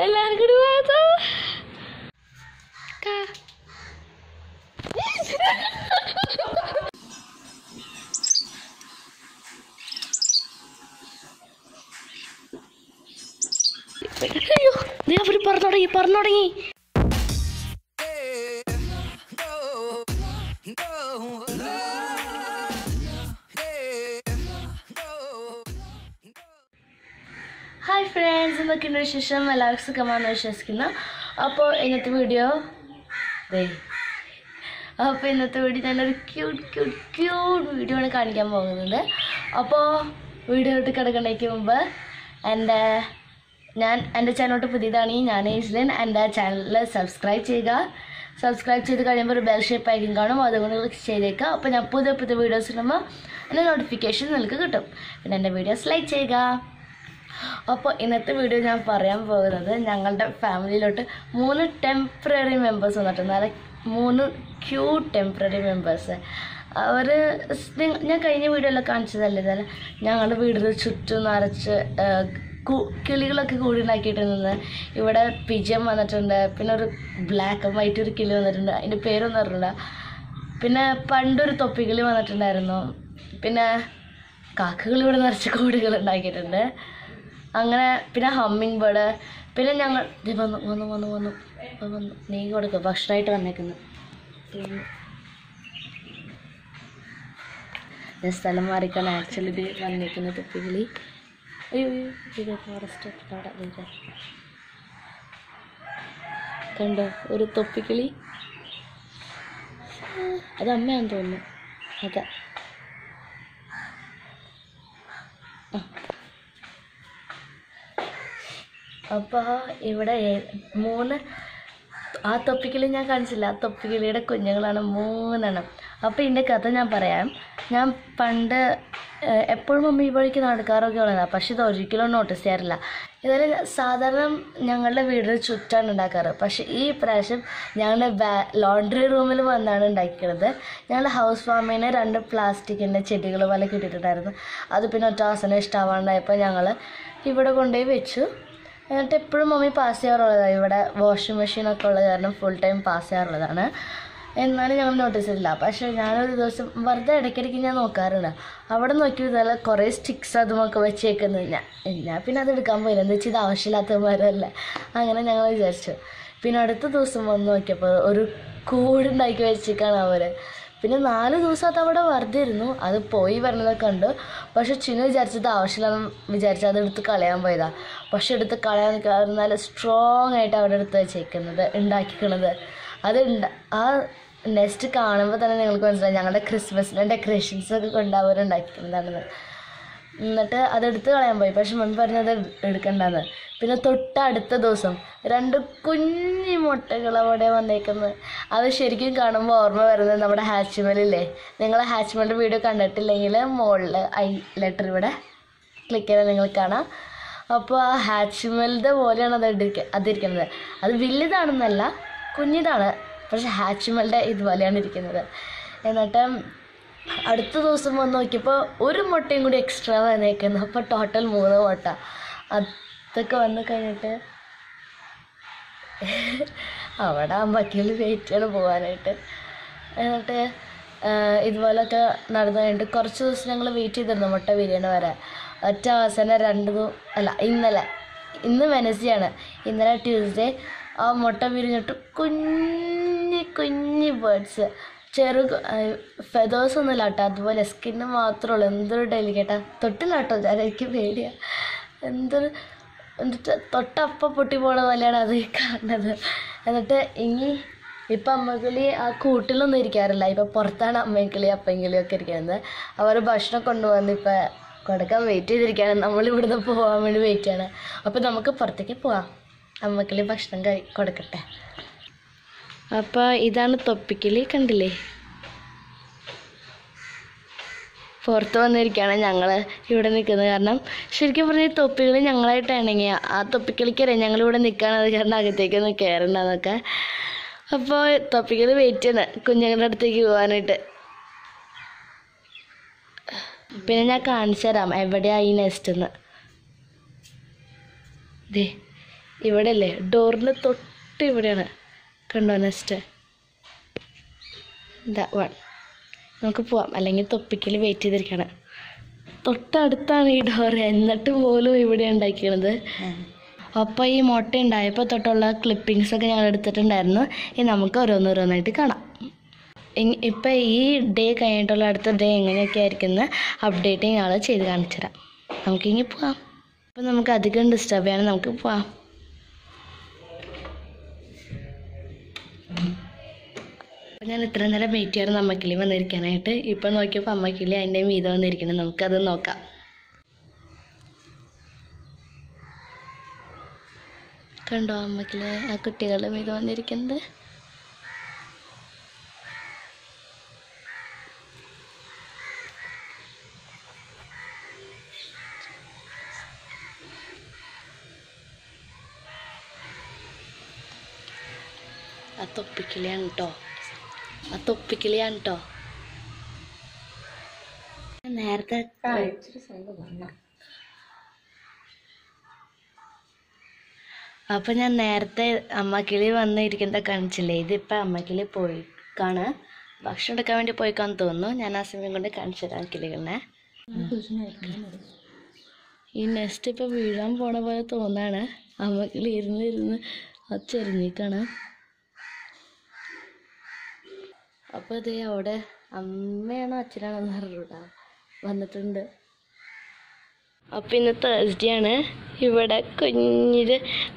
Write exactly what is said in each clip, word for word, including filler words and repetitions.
Lan kedua tu. Kak. Ayo, dia berparno lagi, parno lagi. Hi friends, I'm going to show you my vlogs. Come on, let's just kinda. Apo inathu video. Dey. Apo inathu video thana or cute cute cute video na kanikkan pogunnathu. Apo video odu kadakkanadikku mumba and ഞാൻ എൻ്റെ ചാനലോട്ട് പുതിയതാണ് ഈ ഞാൻ ഈസ്ലിൻ എൻ്റെ ചാനലിൽ subscribe ചെയ്യുക subscribe ചെയ്ത് കഴിയുമ്പോൾ ഒരു ബെൽ ഷേപ്പ് ഐക്കൺ കാണും അതുകൊണ്ട് ക്ലിക്ക് ചെയ്തേക്കുക അപ്പോൾ ഞാൻ പുതിയ പുതിയ വീഡിയോസ് ഇടുമ്പോൾ എൻ്റെ നോട്ടിഫിക്കേഷൻ നിങ്ങൾക്ക് കിട്ടും പിന്നെ എൻ്റെ വീഡിയോസ് ലൈക്ക് ചെയ്യുക അപ്പോൾ ഇന്നത്തെ വീഡിയോ ഞാൻ പറയാൻ പോകുന്നത് ഞങ്ങളുടെ ഫാമിലിയിലോട്ട് മൂന്ന് ടെമ്പററി മെമ്പേഴ്സ് വന്നിട്ടുണ്ട് നല്ല മൂന്ന് ക്യൂട്ട് ടെമ്പററി മെമ്പേഴ്സ് അവർ ഞാൻ കഴിഞ്ഞ വീഡിയോയിലൊക്കെ കാണിച്ചതല്ലേ ഇതല്ല ഞങ്ങളുടെ വീടിന് ചുറ്റും നിറച്ച് കിളികളൊക്കെ കൂടി ഉണ്ടാക്കിയിട്ടുണ്ട് ഇവിടെ പിജം വന്നിട്ടുണ്ട് പിന്നെ ഒരു ബ്ലാക്ക് ആൻഡ് വൈറ്റ് ഒരു കിളി വന്നിട്ടുണ്ട് അതിൻ്റെ പേരൊന്നും അറിയില്ല പിന്നെ പണ്ടൊരു തൊപ്പിക്കിളി വന്നിട്ടുണ്ടായിരുന്നു പിന്നെ കാക്കകൾ ഇവിടെ നിറച്ച് കൂടുകൾ ഉണ്ടാക്കിയിട്ടുണ്ട് അങ്ങനെ പിന്നെ ഹമ്മിങ് ബേർഡ് പിന്നെ ഞങ്ങൾ വന്നു വന്നു വന്നു വന്നു വന്നു നീ കൊടുക്കുക ഭക്ഷണമായിട്ട് വന്നേക്കുന്നു സ്ഥലം മാറിക്കാൻ ആക്ച്വലി ഇത് വന്നേക്കുന്ന തൊപ്പിക്കിളി അയ്യോ ഇത് ഫോറസ്റ്റ് പാടാ കണ്ടോ ഒരു തൊപ്പിക്കിളി അത് അമ്മയാന്ന് തോന്നുന്നു അതാ അപ്പോൾ ഇവിടെ മൂന്ന് ആ തൊപ്പിക്കിളി ഞാൻ കാണിച്ചില്ല ആ തൊപ്പിക്കിളിയുടെ കുഞ്ഞുങ്ങളാണ് മൂന്നെണ്ണം അപ്പോൾ ഇതിൻ്റെ കഥ ഞാൻ പറയാം ഞാൻ പണ്ട് എപ്പോഴും മമ്മി ഈ വഴിക്ക് നടക്കാറൊക്കെ ഉള്ളതാണ് പക്ഷേ ഇത് ഒരിക്കലും നോട്ടീസ് ചെയ്യാറില്ല ഇതുവരെ സാധാരണ ഞങ്ങളുടെ വീടിന് ചുറ്റാണ് ഉണ്ടാക്കാറ് പക്ഷേ ഈ പ്രാവശ്യം ഞങ്ങളുടെ ബാ ലോണ്ടറി റൂമിൽ വന്നാണ് ഉണ്ടാക്കിയത് ഞങ്ങളുടെ ഹൗസ് ഫാമിന് രണ്ട് പ്ലാസ്റ്റിക്കിൻ്റെ ചെടികൾ പോലെ കിട്ടിയിട്ടുണ്ടായിരുന്നു അത് പിന്നെ ഒറ്റ ആസനം ഇഷ്ടമാവാണ്ടായപ്പോൾ ഞങ്ങൾ ഇവിടെ കൊണ്ടുപോയി വെച്ചു എന്നിട്ട് എപ്പോഴും മമ്മി പാസ് ചെയ്യാറുള്ളതാണ് ഇവിടെ വാഷിംഗ് മെഷീനൊക്കെ ഉള്ളത് കാരണം ഫുൾ ടൈം പാസ് ചെയ്യാറുള്ളതാണ് എന്നാലും ഞങ്ങൾ നോട്ടീസ് ചെയ്തില്ല പക്ഷേ ഞാനൊരു ദിവസം വെറുതെ ഇടയ്ക്കിടയ്ക്ക് ഞാൻ നോക്കാറുണ്ട് അവിടെ നോക്കിയതല്ല കുറേ സ്റ്റിക്സ് അതുമൊക്കെ വെച്ചേക്കുന്നത് ഞാൻ ഞാൻ പിന്നെ അതെടുക്കാൻ പോയില്ല എന്താ വെച്ചാൽ ഇത് ആവശ്യമില്ലാത്തവരല്ല അങ്ങനെ ഞങ്ങൾ വിചാരിച്ചു പിന്നെ അടുത്ത ദിവസം വന്ന് നോക്കിയപ്പോൾ ഒരു കൂടുണ്ടാക്കി വെച്ചേക്കാണ് അവർ പിന്നെ നാല് ദിവസം അത് അവിടെ വെറുതെ ഇരുന്നു അത് പോയി വരണതൊക്കെ ഉണ്ട് പക്ഷെ ചിന്നു വിചാരിച്ചത് ആവശ്യമില്ലെന്ന് വിചാരിച്ചു അതെടുത്ത് കളയാൻ പോയതാണ് പക്ഷെ എടുത്ത് കളയാൻ കയറുന്നാൽ സ്ട്രോങ് ആയിട്ട് അവിടെ എടുത്ത് വെച്ചേക്കുന്നത് ഉണ്ടാക്കിക്കണത് അത് ആ നെക്സ്റ്റ് കാണുമ്പോൾ തന്നെ നിങ്ങൾക്ക് മനസ്സിലായി ഞങ്ങളുടെ ക്രിസ്മസിന് ഡെക്കറേഷൻസൊക്കെ കൊണ്ട് അവർ ഉണ്ടാക്കിക്കുന്നതാണെന്ന് എന്നിട്ട് അതെടുത്ത് കളയാൻ പോയി പക്ഷെ മമ്മി പറഞ്ഞത് എടുക്കണ്ടെന്ന് പിന്നെ തൊട്ടടുത്ത ദിവസം രണ്ട് കുഞ്ഞി മുട്ടകൾ അവിടെ വന്നേക്കുന്നത് അത് ശരിക്കും കാണുമ്പോൾ ഓർമ്മ വരുന്നത് നമ്മുടെ ഹാച്ച്മലില്ലേ നിങ്ങൾ ഹാച്ച്മലിൻ്റെ വീഡിയോ കണ്ടിട്ടില്ലെങ്കിൽ മുകളിൽ ഐ ലെറ്റർ ഇവിടെ ക്ലിക്ക് ചെയ്താൽ നിങ്ങൾ കാണാം അപ്പോൾ ആ ഹാച്ച്മലിൻ്റെ പോലെയാണ് അത് ഇരിക്ക അതിരിക്കുന്നത് അത് വലുതാണെന്നല്ല കുഞ്ഞിതാണ് പക്ഷെ ഹാച്ച്മലിൻ്റെ ഇതുപോലെയാണ് ഇരിക്കുന്നത് എന്നിട്ട് അടുത്ത ദിവസം വന്ന് നോക്കിയപ്പോൾ ഒരു മുട്ടയും കൂടി എക്സ്ട്രാ വന്നേക്കുന്നു അപ്പോൾ ടോട്ടൽ മൂന്ന് മുട്ട അതൊക്കെ വന്നു കഴിഞ്ഞിട്ട് അവിടെ അമ്പക്കിളി വെയിറ്റ് ചെയ്യണം പോകാനായിട്ട് എന്നിട്ട് ഇതുപോലൊക്കെ നടന്നു കഴിഞ്ഞിട്ട് കുറച്ച് ദിവസം ഞങ്ങൾ വെയിറ്റ് ചെയ്തിരുന്നു മുട്ട വിരിയണ വരെ ഒറ്റ അവസാനം രണ്ട് അല്ല ഇന്നലെ ഇന്ന് വെനസ്ഡേ ആണ് ഇന്നലെ ട്യൂസ്ഡേ ആ മുട്ട വിരിഞ്ഞിട്ട് കുഞ്ഞി കുഞ്ഞി ബേർഡ്സ് ചെറു ഫെതേഴ്സൊന്നും ഇല്ല കേട്ടോ അതുപോലെ സ്കിന്ന് മാത്രമേ ഉള്ളൂ എന്തൊരു ഡെലിക്കേറ്റാ തൊട്ടില്ല കേട്ടോ എനിക്ക് പേടിയാണ് എന്തൊരു എന്നിട്ട് തൊട്ടപ്പം പൊട്ടി പോണ പോലെയാണ് അത് കാണുന്നത് എന്നിട്ട് ഇനി ഇപ്പം അമ്മക്കിളി ആ കൂട്ടിലൊന്നും ഇരിക്കാറില്ല ഇപ്പം പുറത്താണ് അമ്മക്കിളി അപ്പങ്കിളിയൊക്കെ ഇരിക്കുന്നത് അവർ ഭക്ഷണം കൊണ്ടുവന്ന് ഇപ്പം കൊടുക്കാൻ വെയിറ്റ് ചെയ്തിരിക്കുകയാണ് നമ്മളിവിടുന്ന് പോകാൻ വേണ്ടി വെയിറ്റ് ചെയ്യണം അപ്പോൾ നമുക്ക് പുറത്തേക്ക് പോവാം അമ്മക്കിളി ഭക്ഷണം കഴി കൊടുക്കട്ടെ അപ്പോൾ ഇതാണ് തൊപ്പിക്കിളി കണ്ടില്ലേ പുറത്ത് വന്നിരിക്കുകയാണ് ഞങ്ങൾ ഇവിടെ നിൽക്കുന്നത് കാരണം ശരിക്കും പറഞ്ഞാൽ തൊപ്പിക്കിളി ഞങ്ങളായിട്ട് ഇണങ്ങിയ ആ തൊപ്പിക്കിളിക്കറിയാം ഞങ്ങളിവിടെ നിൽക്കുകയാണത് കാരണം അകത്തേക്കൊന്ന് കയറണ്ടെന്നൊക്കെ അപ്പോൾ തൊപ്പിക്കിളി വെയിറ്റ് ചെയ്യണം കുഞ്ഞുങ്ങളുടെ അടുത്തേക്ക് പോകാനായിട്ട് പിന്നെ ഞാൻ കാണിച്ചു തരാം എവിടെയാണ് ഈ നെസ്റ്റെന്ന് ഇവിടെ അല്ലേ ഡോറിന് തൊട്ട് ഇവിടെയാണ്. കണ്ടോ നെക്സ്റ്റ് ദാറ്റ് വൺ. നമുക്ക് പോവാം, അല്ലെങ്കിൽ തൊപ്പിക്കൽ വെയിറ്റ് ചെയ്തിരിക്കുകയാണ്. തൊട്ടടുത്താണ് ഈ ഡോറ്, എന്നിട്ട് പോലും ഇവിടെ ഉണ്ടാക്കിയത്. അപ്പോൾ ഈ മുട്ട ഉണ്ടായപ്പോൾ തൊട്ടുള്ള ക്ലിപ്പിങ്സൊക്കെ ഞങ്ങൾ എടുത്തിട്ടുണ്ടായിരുന്നു. ഇനി നമുക്ക് ഓരോന്നോരോന്നായിട്ട് കാണാം. ഇപ്പം ഈ ഡേ കഴിഞ്ഞിട്ടുള്ള അടുത്ത ഡേ എങ്ങനെയൊക്കെ ആയിരിക്കുന്ന അപ്ഡേറ്റ് ഞങ്ങൾ ചെയ്ത് കാണിച്ചു തരാം. നമുക്കിങ്ങനെ പോവാം. അപ്പം നമുക്ക് അധികം ഡിസ്റ്റർബ് ചെയ്യാൻ നമുക്ക് പോവാം. അപ്പം ഞാൻ ഇത്ര നേരം വെയിറ്റ് ചെയ്യാറ് അമ്മക്കിളി വന്നിരിക്കാനായിട്ട്. ഇപ്പം നോക്കിയപ്പോൾ അമ്മക്കിളി അതിൻ്റെ മീത വന്നിരിക്കണം. നമുക്കത് നോക്കാം. കണ്ടോ അമ്മക്കിളി ആ കുട്ടികളുടെ മീത വന്നിരിക്കുന്നത്. ആ തൊപ്പിക്കിളിയാണ് കേട്ടോ, ആ തൊപ്പിക്കിളിയാണ് കേട്ടോ. നേരത്തെ അപ്പം ഞാൻ നേരത്തെ അമ്മക്കിളി വന്നിരിക്കുന്നത് കാണിച്ചില്ലേ, ഇതിപ്പോൾ അമ്മക്കിളി പോയി കാണ് ഭക്ഷണം എടുക്കാൻ വേണ്ടി പോയിക്കാന്ന് തോന്നുന്നു. ഞാൻ ആ സമയം കൊണ്ട് കാണിച്ചു തരാം കിളികളെ. ഈ നെക്സ്റ്റ് ഇപ്പോൾ വീഴാൻ പോണ പോലെ തോന്നാണ്. അമ്മക്കിളി ഇരുന്ന് ഇരുന്ന് അത് ചെരിഞ്ഞിക്കാണ്. അപ്പോൾ അതേ അവിടെ അമ്മയാണോ അച്ഛനാണോ എന്ന് പറഞ്ഞിട്ടാ വന്നിട്ടുണ്ട്. അപ്പം ഇന്ന് തേഴ്സ്ഡേ ആണ്. ഇവിടെ കുഞ്ഞിൽ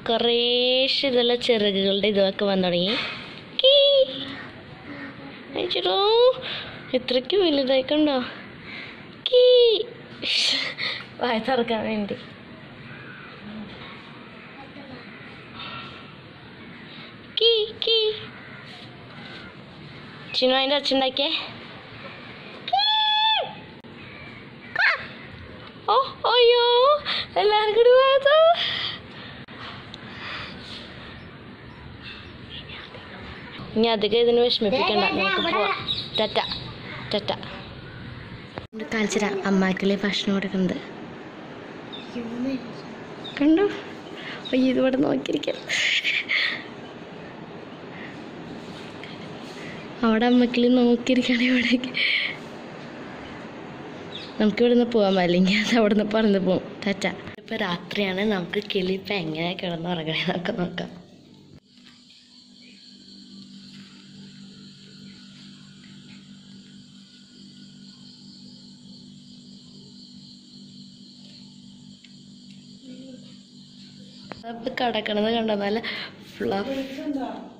കുറേശ്ശെ ഇതെല്ലാം ചിറകുകളുടെ ഇതൊക്കെ വന്നു തുടങ്ങി. ചേട്ടോ ഇത്രയ്ക്ക് വലുതായിക്കണ്ടോ, കീ വായ തുറക്കാൻ വേണ്ടി. കീ കീ ചിനു അതിൻ്റെ അച്ഛണ്ടാക്കിയേ. ഓ അയ്യോ എല്ലാവരും കൂടി പോയതോ. ഇനി അധികം ഇതിന് വിഷമിപ്പിക്കണ്ട, നമുക്ക് പോവാം. ടാറ്റ ടാറ്റ. കാണിച്ചരാ അമ്മാക്കിളി ഭക്ഷണം കൊടുക്കുന്നത് കണ്ടോ. അയ്യോ ഇതിവിടെ നോക്കിയിരിക്കാം. അവിടെ അമ്മക്കിളി നോക്കിയിരിക്കുകയാണ് ഇവിടേക്ക്. നമുക്ക് ഇവിടുന്ന് പോകാൻ, അല്ലെങ്കിൽ അത് അവിടെ നിന്ന് പറന്ന് പോകും. ടാറ്റ. ഇപ്പോൾ രാത്രിയാണ്, നമുക്ക് കിളി ഇപ്പം എങ്ങനെ കിടന്ന് ഉറങ്ങണേ നമുക്ക് നോക്കാം. അപ്പം കിടക്കണത് കണ്ടോ, നല്ല ഫ്ലഫ്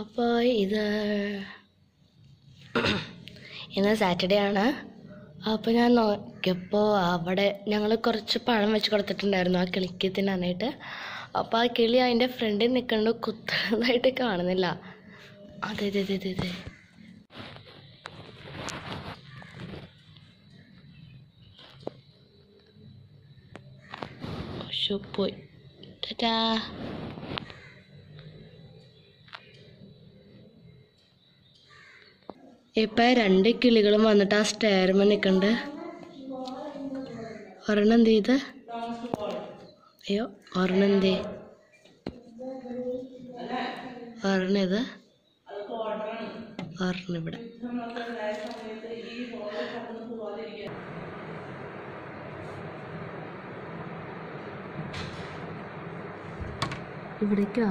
അപ്പോൾ ഇത് ഇന്ന് സാറ്റർഡേ ആണ്. അപ്പോൾ ഞാൻ നോക്കിയപ്പോൾ അവിടെ ഞങ്ങൾ കുറച്ച് പഴം വെച്ച് കൊടുത്തിട്ടുണ്ടായിരുന്നു ആ കിളിക്ക് തിന്നാനായിട്ട്. അപ്പോൾ ആ കിളി അതിൻ്റെ ഫ്രണ്ടിൽ നിൽക്കണ്ട് കുത്തുന്നതായിട്ട് കാണുന്നില്ല. അതെ അതെ അതെ അതെ അതെ പോയി. ടാറ്റാ. ഇപ്പം രണ്ട് കിളികളും വന്നിട്ട് ആ സ്റ്റെയർമ നിൽക്കണ്ട്. ഒരെണ്ണം എന്ത് ചെയ്ത്, അയ്യോ ഒരെണ്ണം എന്ത് ചെയ്ത്, ഒരെണ്ണം ഇത്, ഒരെണ്ണം ഇവിടെ. ഇവിടേക്കോ?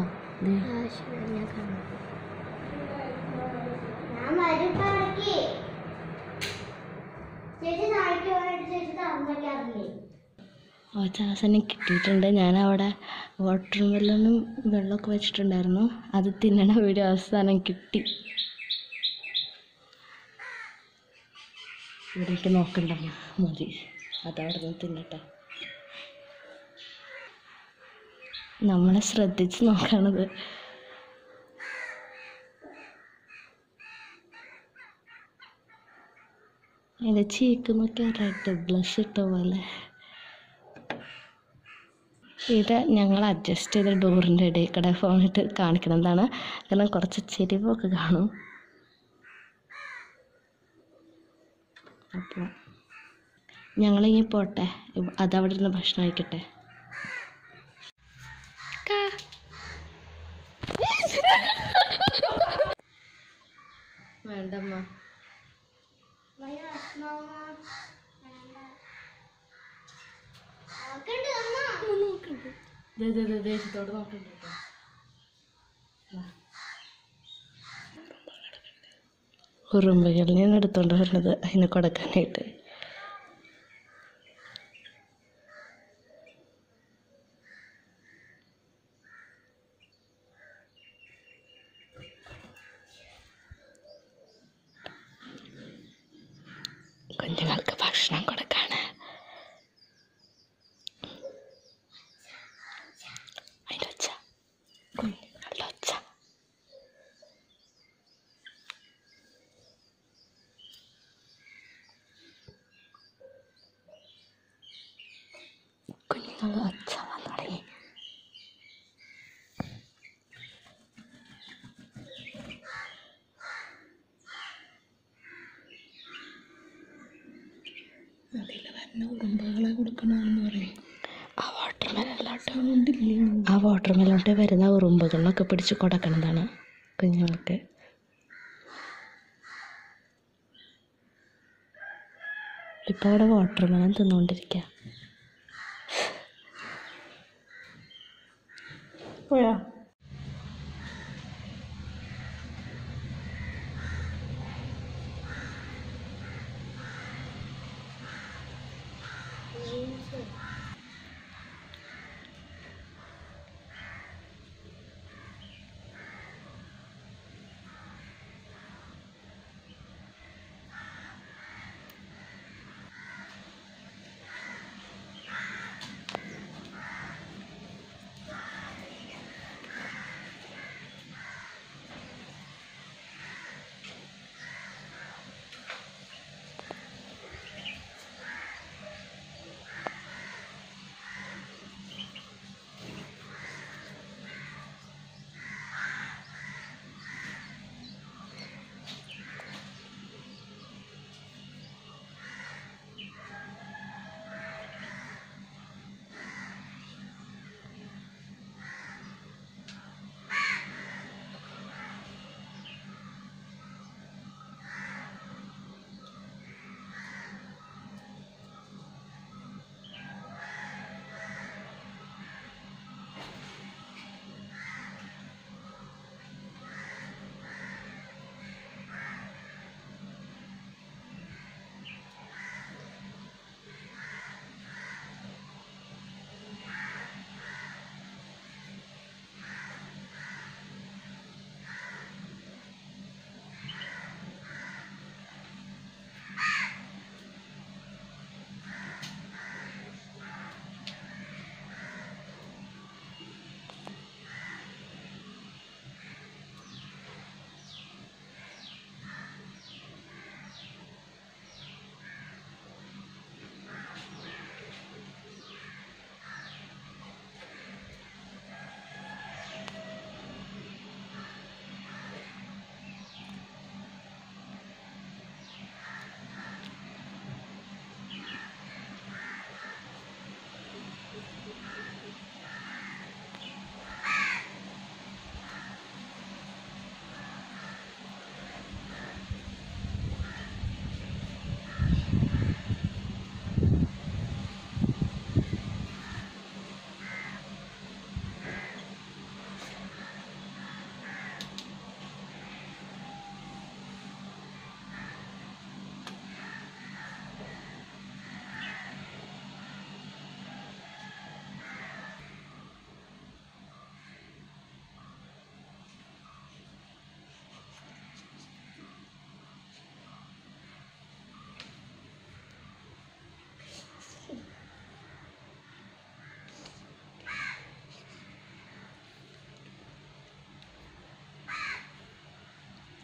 ഓച്ച അവസാനം കിട്ടിയിട്ടുണ്ട്. ഞാനവിടെ വാട്ടർ മെല്ലനും വെള്ളമൊക്കെ വെച്ചിട്ടുണ്ടായിരുന്നു. അത് തിന്നണ വീഡിയോ അവസാനം കിട്ടി. ഇവിടേക്ക് നോക്കണ്ട മതി, അതവിടെ നിന്ന് തിന്നട്ടെ. നമ്മളെ ശ്രദ്ധിച്ച് നോക്കണത്. അതിൻ്റെ ചീക്കുന്നൊക്കെ റെഡ് ബ്ലഷ് ഇട്ട പോലെ. ഇത് ഞങ്ങൾ അഡ്ജസ്റ്റ് ചെയ്ത ഡോറിൻ്റെ ഇടയിൽ കൂടെ ഫോണിട്ട് കാണിക്കണതാണ്, കാരണം കുറച്ച് ചെരിവൊക്കെ കാണും. അപ്പോൾ ഞങ്ങളിങ്ങനെ പോട്ടെ, അതവിടെ ഇരുന്ന് ഭക്ഷണം കഴിക്കട്ടെ. വേണ്ടമ്മ ദേശത്തോട് നോക്കണ്ട. ഉറുമ്പുകളിൽ നിന്ന് എടുത്തോണ്ട് വരുന്നത് അതിന് കൊടുക്കാനായിട്ട്. കുഞ്ഞുങ്ങൾക്ക് ഭക്ഷണം കൊടുക്കാണ്. അതിൻ്റെ ഒച്ച, കുഞ്ഞുങ്ങളുടെ ഒച്ച. കുഞ്ഞുങ്ങളുടെ ഒച്ച വന്നു തുടങ്ങി. അതിൽ തന്നെ ഉറുമ്പുകളെ കൊടുക്കണമെന്ന് പറയും. ആ വാട്ടർ മെലോൺ ആ വാട്ടർ മെലോണിൽ വരുന്ന ഉറുമ്പുകളിലൊക്കെ പിടിച്ച് കൊടുക്കണതാണ് കുഞ്ഞുങ്ങൾക്ക്. ഇപ്പോൾ അവിടെ വാട്ടർ മെലോൺ തിന്നുകൊണ്ടിരിക്കുക. പോയാ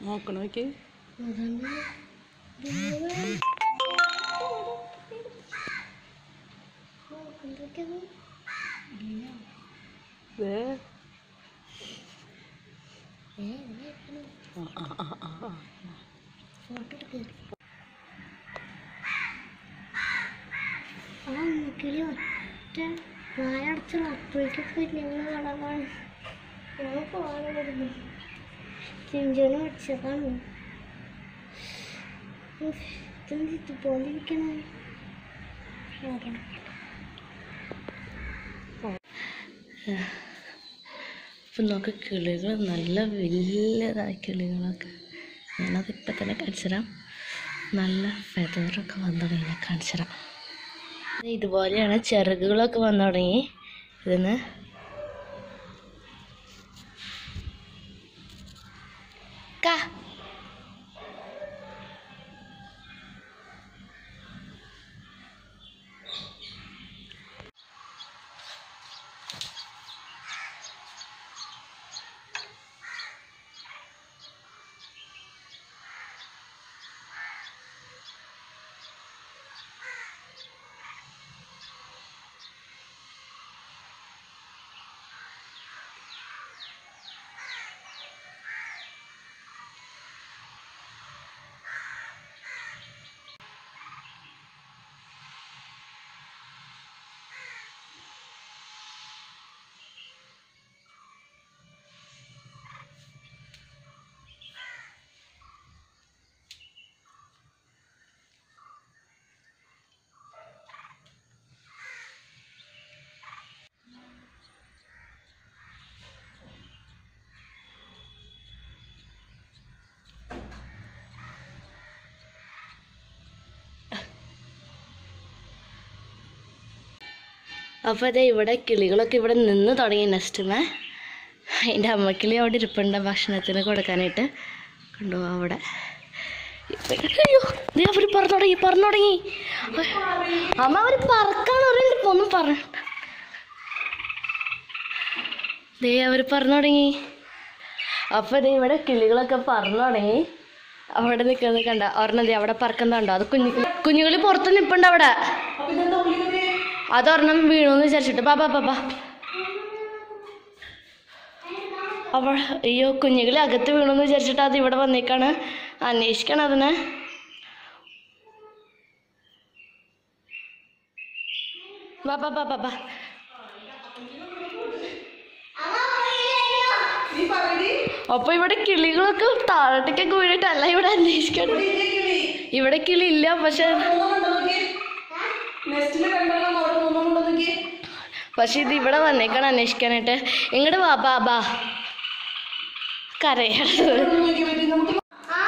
நோக்கணும். ஓகே വായടച്ച് പോയിട്ട് ഞങ്ങൾ ചിഞ്ചോനെ അടിച്ചതാണ് പോലിരിക്കണേ. അപ്പം നമുക്ക് കിളികൾ നല്ല വലിയതായി കിളികളൊക്കെ ഞാനത് ഇപ്പം തന്നെ കാണിച്ചു തരാം. നല്ല ഫെതറൊക്കെ വന്നു തുടങ്ങി കാണിച്ചു തരാം. ഇതുപോലെയാണ് ചിറകുകളൊക്കെ വന്നു തുടങ്ങി. ഇതിന് ക അപ്പോൾ അതേ ഇവിടെ കിളികളൊക്കെ ഇവിടെ നിന്ന് തുടങ്ങി. നെസ്റ്റിന് എൻ്റെ അമ്മക്കിളി അവിടെ ഇരിപ്പുണ്ട് ഭക്ഷണത്തിന് കൊടുക്കാനായിട്ട്. കണ്ടു അവിടെ അവർ പറന്നു തുടങ്ങി പറന്നു തുടങ്ങി അമ്മ അവർ പറക്കാൻ അറിയില്ല. ഇപ്പോൾ ഒന്നും പറ ദേ അവർ പറന്നു തുടങ്ങി. അപ്പോൾ അതേ ഇവിടെ കിളികളൊക്കെ പറന്നു തുടങ്ങി. അവിടെ നിൽക്കുന്നത് കണ്ട ഒരെണ്ണം അവിടെ പറക്കുന്നതുണ്ടോ? അത് കുഞ്ഞു കുഞ്ഞുകിളി പുറത്ത് നിൽപ്പുണ്ട് അവിടെ. അതൊരെണ്ണം വീണുന്ന് വിചാരിച്ചിട്ട് പാപ്പാ പാപ്പാ അവൾ അയ്യോ കുഞ്ഞുകിളി അകത്ത് വീണുന്ന് വിചാരിച്ചിട്ട് അത് ഇവിടെ വന്നേക്കാണ്. അന്വേഷിക്കണം അതിനെ. പാപ്പാ പാപ്പാ അപ്പൊ ഇവിടെ കിളികളൊക്കെ താഴോട്ടേക്കൊക്കെ വീണിട്ടല്ല ഇവിടെ അന്വേഷിക്കണം. ഇവിടെ കിളി ഇല്ല. പക്ഷെ പക്ഷെ ഇത് ഇവിടെ വന്നേക്കണം അന്വേഷിക്കാനായിട്ട്. ഇങ്ങോട്ട് വാ ബാബാ കരയാണ്. ആ